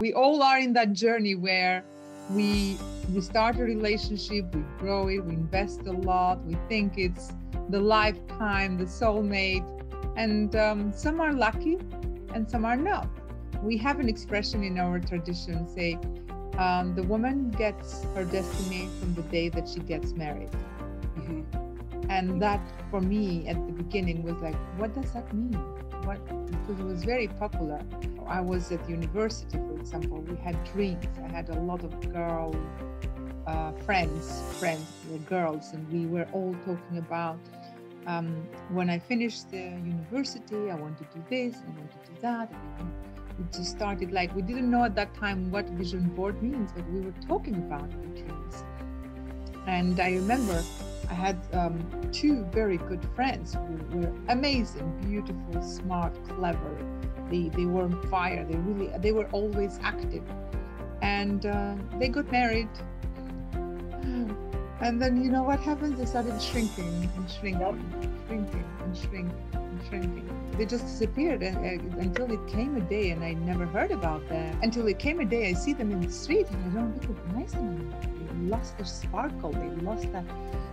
We all are in that journey where we start a relationship, we grow it, we invest a lot, we think it's the lifetime, the soulmate, and some are lucky and some are not. We have an expression in our tradition, say, the woman gets her destiny from the day that she gets married. Mm-hmm. And that, for me, at the beginning was like, what does that mean? Because it was very popular. I was at university, for example, we had drinks. I had a lot of girl friends were girls, and we were all talking about when I finished the university, I want to do this, I want to do that. And we just started, like, we didn't know at that time what vision board means, but we were talking about our dreams. And I remember I had two very good friends who were amazing, beautiful, smart, clever. They were on fire. They were always active, and they got married. And then, you know what happens? They started shrinking and shrinking. They just disappeared until it came a day, and I never heard about them. Until it came a day, I see them in the street, and I don't recognize them anymore. They lost their sparkle. They lost that.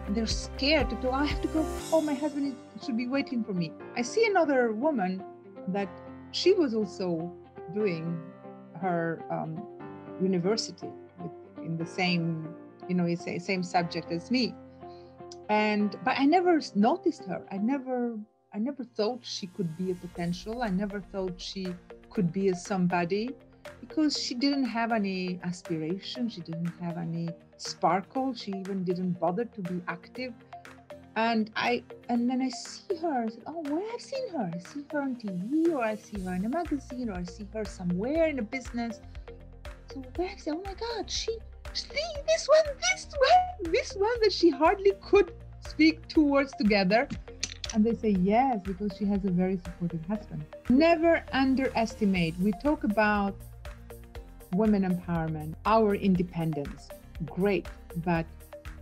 And they're scared to go. I have to go. Oh, my husband should be waiting for me. I see another woman that she was also doing her university in the same, same subject as me, but I never noticed her. I never thought she could be a potential. I never thought she could be a somebody, because she didn't have any aspiration. She didn't have any sparkle. She even didn't bother to be active. And then I see her. I said, oh, where I've seen her? I see her on TV, or I see her in a magazine, or I see her somewhere in a business. So where I say, oh my God, this one that she hardly could speak two words together. And they say yes, because she has a very supportive husband. Never underestimate. We talk about women empowerment, our independence, great, but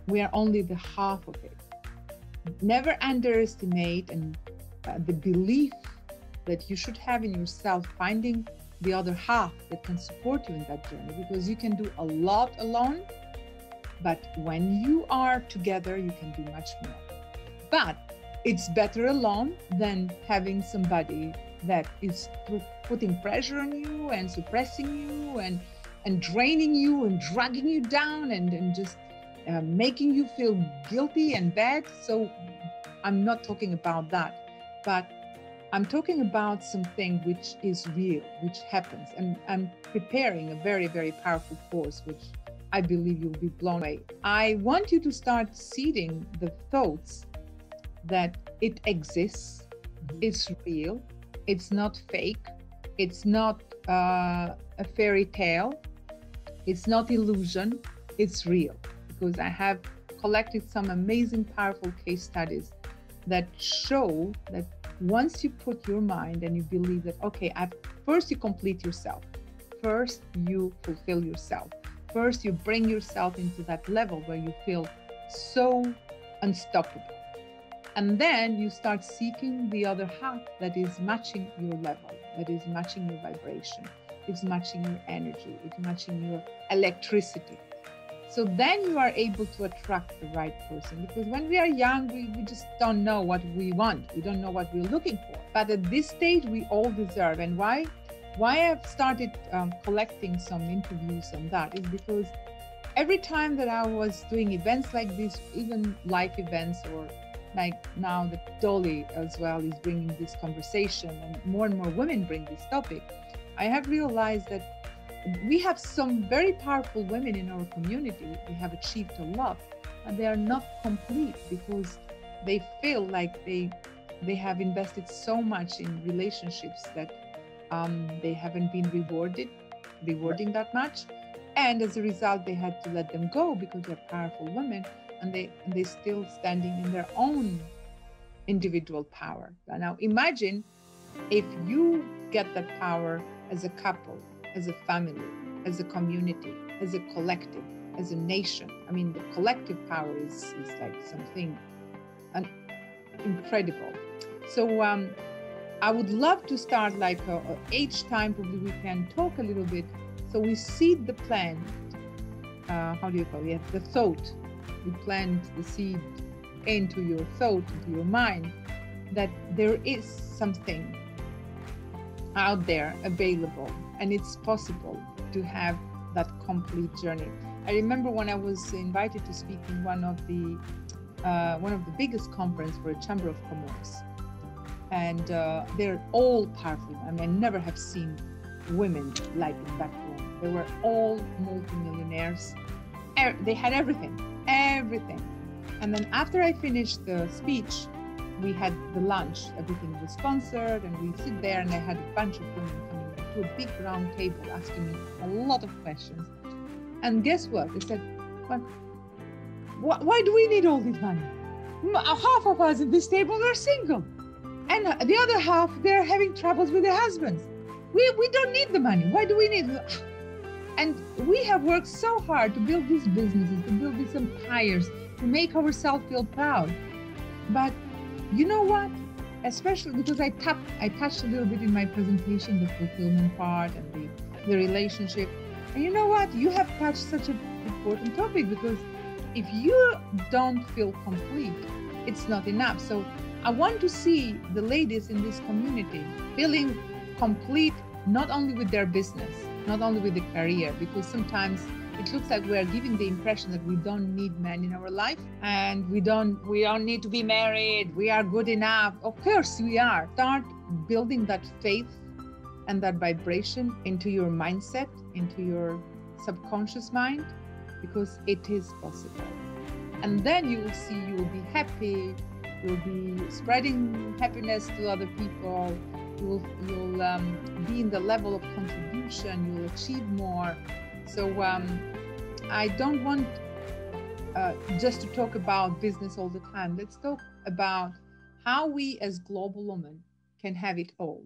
we are only the half of it. Never underestimate the belief that you should have in yourself, finding the other half that can support you in that journey, because you can do a lot alone, but when you are together, you can do much more. But it's better alone than having somebody that is putting pressure on you and suppressing you and draining you and dragging you down and just making you feel guilty and bad. So I'm not talking about that, but I'm talking about something which is real, which happens. And I'm preparing a very, very powerful course, which I believe you'll be blown away. I want you to start seeding the thoughts that it exists, it's real, it's not fake, it's not a fairy tale, it's not illusion, it's real. Because I have collected some amazing, powerful case studies that show that once you put your mind and you believe that, okay, first you complete yourself, first you fulfill yourself, first you bring yourself into that level where you feel so unstoppable. And then you start seeking the other half that is matching your level, that is matching your vibration, it's matching your energy, it's matching your electricity. So then you are able to attract the right person, because when we are young, we just don't know what we want. We don't know what we're looking for. But at this stage, we all deserve. And why I've started collecting some interviews on that is because every time that I was doing events like this, even live events, or like now that Dolly as well is bringing this conversation, and more women bring this topic, I have realized that we have some very powerful women in our community. We have achieved a lot, and they are not complete because they feel like they have invested so much in relationships that they haven't been rewarding that much, and as a result, they had to let them go because they're powerful women, and they're still standing in their own individual power. Now imagine if you get that power as a couple, as a family, as a community, as a collective. as a nation. I mean, the collective power is like something incredible. So I would love to start like each time probably we can talk a little bit. So we seed the plant, how do you call it? Yeah, the thought. You plant the seed into your thought, into your mind, that there is something out there available and it's possible to have that complete journey. I remember when I was invited to speak in one of the biggest conference for a Chamber of Commerce, and they're all powerful. I mean, I never have seen women like in that room. They were all multimillionaires. They had everything. And then after I finished the speech, we had the lunch. Everything was sponsored, and we sit there, and I had a bunch of women coming to a big round table asking me a lot of questions. And guess what? They said, well, why do we need all this money? Half of us in this table are single, and the other half, they're having troubles with their husbands. We don't need the money. Why do we need it? And we have worked so hard to build these businesses, to build these empires, to make ourselves feel proud. But you know what? Especially because I touched a little bit in my presentation, the fulfillment part and the relationship. And you know what? You have touched such an important topic, because if you don't feel complete, it's not enough. So I want to see the ladies in this community feeling complete, not only with their business, not only with the career, because sometimes it looks like we are giving the impression that we don't need men in our life, and we don't need to be married. We are good enough. Of course we are. Start building that faith and that vibration into your mindset, into your subconscious mind, because it is possible. And then you will see, you will be happy. You'll be spreading happiness to other people. You'll be in the level of contribution. You'll achieve more. So I don't want just to talk about business all the time. Let's talk about how we as global women can have it all.